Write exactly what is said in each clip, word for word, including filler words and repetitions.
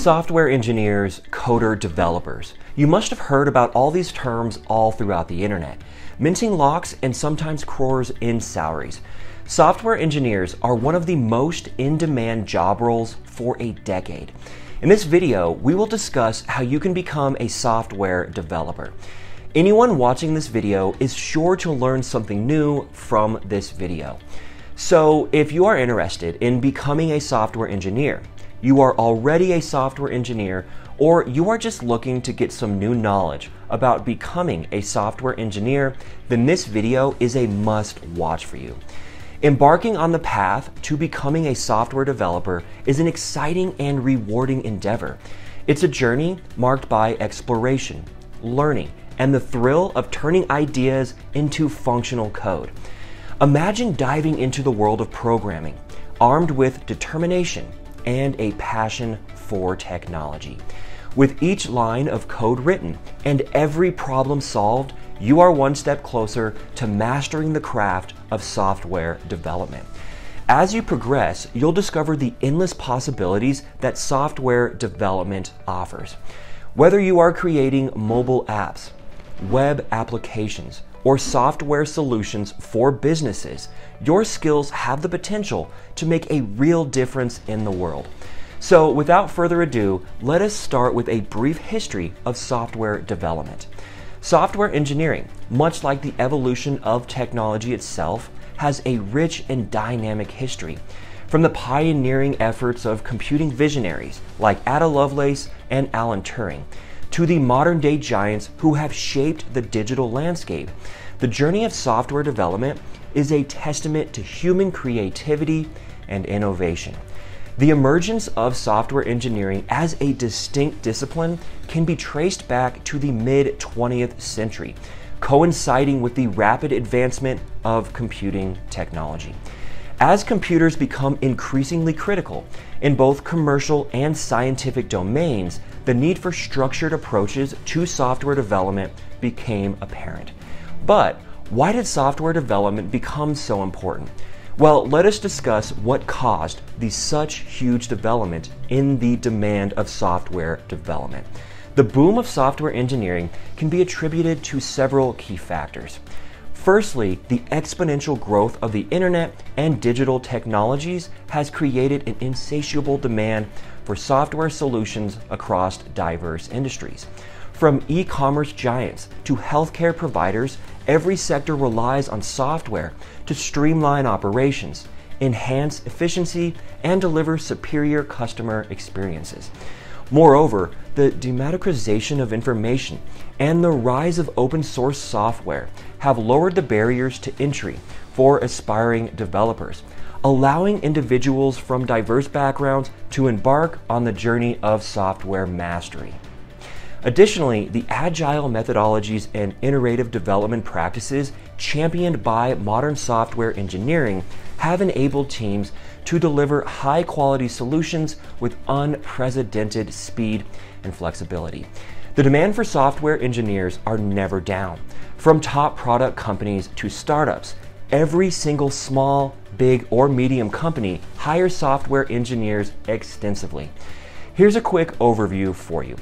Software engineers, coder, developers. You must have heard about all these terms all throughout the internet, minting locks and sometimes crores in salaries. Software engineers are one of the most in-demand job roles for a decade. In this video, we will discuss how you can become a software developer. Anyone watching this video is sure to learn something new from this video. So if you are interested in becoming a software engineer, you are already a software engineer, or you are just looking to get some new knowledge about becoming a software engineer, then this video is a must-watch for you. Embarking on the path to becoming a software developer is an exciting and rewarding endeavor. It's a journey marked by exploration, learning, and the thrill of turning ideas into functional code. Imagine diving into the world of programming, armed with determination and a passion for technology. With each line of code written and every problem solved, you are one step closer to mastering the craft of software development. As you progress, you'll discover the endless possibilities that software development offers. Whether you are creating mobile apps, web applications, or software solutions for businesses, your skills have the potential to make a real difference in the world. So without further ado, let us start with a brief history of software development. Software engineering, much like the evolution of technology itself, has a rich and dynamic history. From the pioneering efforts of computing visionaries like Ada Lovelace and Alan Turing, to the modern-day giants who have shaped the digital landscape. The journey of software development is a testament to human creativity and innovation. The emergence of software engineering as a distinct discipline can be traced back to the mid twentieth century, coinciding with the rapid advancement of computing technology. As computers become increasingly critical in both commercial and scientific domains, the need for structured approaches to software development became apparent. But why did software development become so important? Well, let us discuss what caused the such huge development in the demand of software development. The boom of software engineering can be attributed to several key factors. Firstly, the exponential growth of the internet and digital technologies has created an insatiable demand for software solutions across diverse industries. From e-commerce giants to healthcare providers, every sector relies on software to streamline operations, enhance efficiency, and deliver superior customer experiences. Moreover, the democratization of information and the rise of open source software have lowered the barriers to entry for aspiring developers, allowing individuals from diverse backgrounds to embark on the journey of software mastery. Additionally, the agile methodologies and iterative development practices championed by modern software engineering have enabled teams to deliver high-quality solutions with unprecedented speed and flexibility. The demand for software engineers are never down. From top product companies to startups, every single small, big, or medium company hires software engineers extensively. Here's a quick overview for you.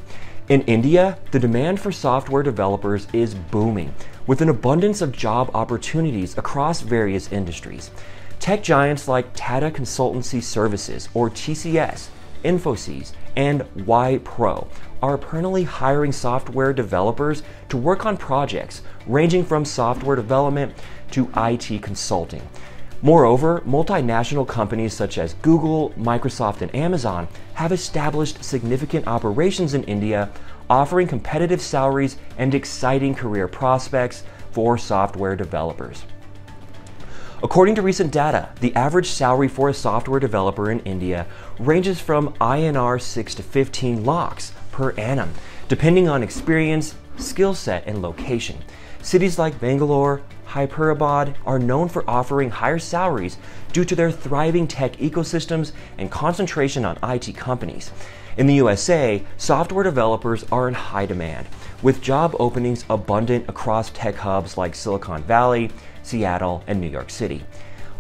In India, the demand for software developers is booming, with an abundance of job opportunities across various industries. Tech giants like Tata Consultancy Services, or T C S, Infosys, and Wipro are permanently hiring software developers to work on projects ranging from software development to I T consulting. Moreover, multinational companies such as Google, Microsoft, and Amazon have established significant operations in India, offering competitive salaries and exciting career prospects for software developers. According to recent data, the average salary for a software developer in India ranges from I N R six to fifteen lakhs per annum, depending on experience, skill set, and location. Cities like Bangalore, Hyperabad are known for offering higher salaries due to their thriving tech ecosystems and concentration on I T companies. In the U S A, software developers are in high demand, with job openings abundant across tech hubs like Silicon Valley, Seattle, and New York City.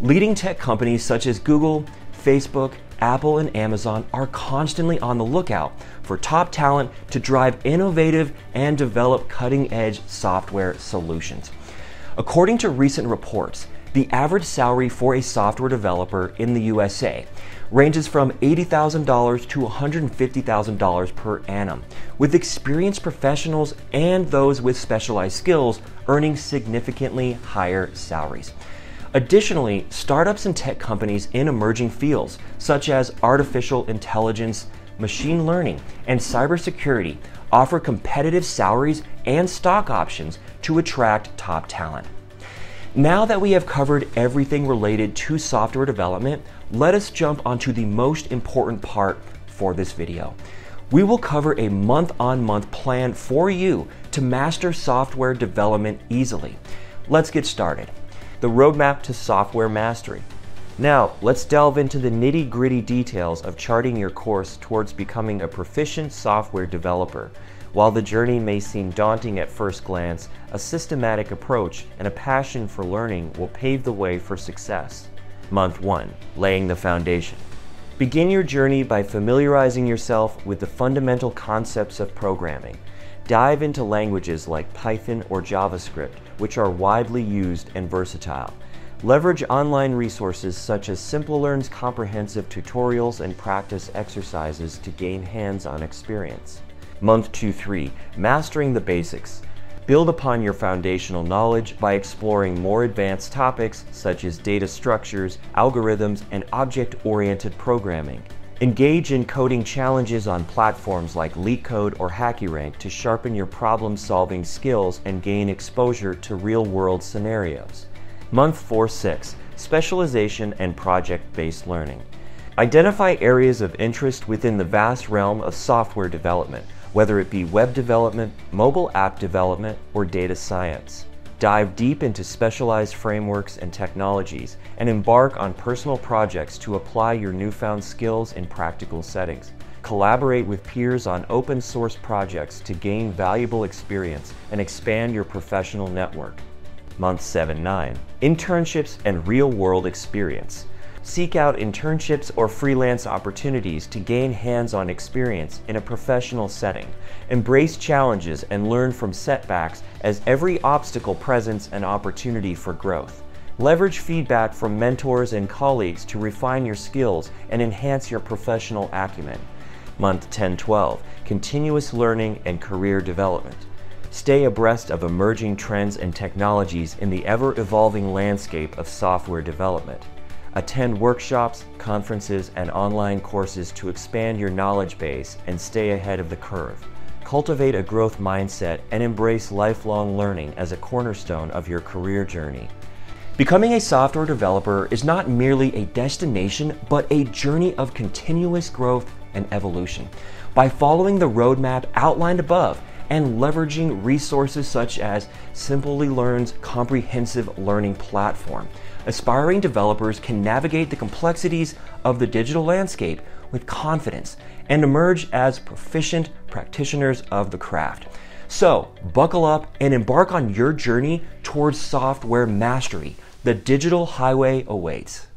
Leading tech companies such as Google, Facebook, Apple and Amazon are constantly on the lookout for top talent to drive innovative and develop cutting-edge software solutions. According to recent reports, the average salary for a software developer in the U S A ranges from eighty thousand dollars to one hundred fifty thousand dollars per annum, with experienced professionals and those with specialized skills earning significantly higher salaries. Additionally, startups and tech companies in emerging fields such as artificial intelligence, machine learning, and cybersecurity offer competitive salaries and stock options to attract top talent. Now that we have covered everything related to software development, let us jump onto the most important part for this video. We will cover a month-on-month plan for you to master software development easily. Let's get started. The roadmap to software mastery. Now, let's delve into the nitty-gritty details of charting your course towards becoming a proficient software developer. While the journey may seem daunting at first glance, a systematic approach and a passion for learning will pave the way for success. Month one. Laying the foundation. Begin your journey by familiarizing yourself with the fundamental concepts of programming. Dive into languages like Python or JavaScript, which are widely used and versatile. Leverage online resources such as SimpleLearn's comprehensive tutorials and practice exercises to gain hands-on experience. Month two three. Mastering the basics. Build upon your foundational knowledge by exploring more advanced topics such as data structures, algorithms, and object-oriented programming. Engage in coding challenges on platforms like LeetCode or HackerRank to sharpen your problem-solving skills and gain exposure to real-world scenarios. Month four six. Specialization and project-based learning. Identify areas of interest within the vast realm of software development, whether it be web development, mobile app development, or data science. Dive deep into specialized frameworks and technologies, and embark on personal projects to apply your newfound skills in practical settings. Collaborate with peers on open source projects to gain valuable experience and expand your professional network. Month seven nine. Internships and real-world experience. Seek out internships or freelance opportunities to gain hands-on experience in a professional setting. Embrace challenges and learn from setbacks, as every obstacle presents an opportunity for growth. Leverage feedback from mentors and colleagues to refine your skills and enhance your professional acumen. Month ten twelve. Continuous learning and career development. Stay abreast of emerging trends and technologies in the ever-evolving landscape of software development. Attend workshops, conferences, and online courses to expand your knowledge base and stay ahead of the curve. Cultivate a growth mindset and embrace lifelong learning as a cornerstone of your career journey. Becoming a software developer is not merely a destination, but a journey of continuous growth and evolution. By following the roadmap outlined above and leveraging resources such as SimpleLearn's comprehensive learning platform, aspiring developers can navigate the complexities of the digital landscape with confidence and emerge as proficient practitioners of the craft. So, buckle up and embark on your journey towards software mastery. The digital highway awaits.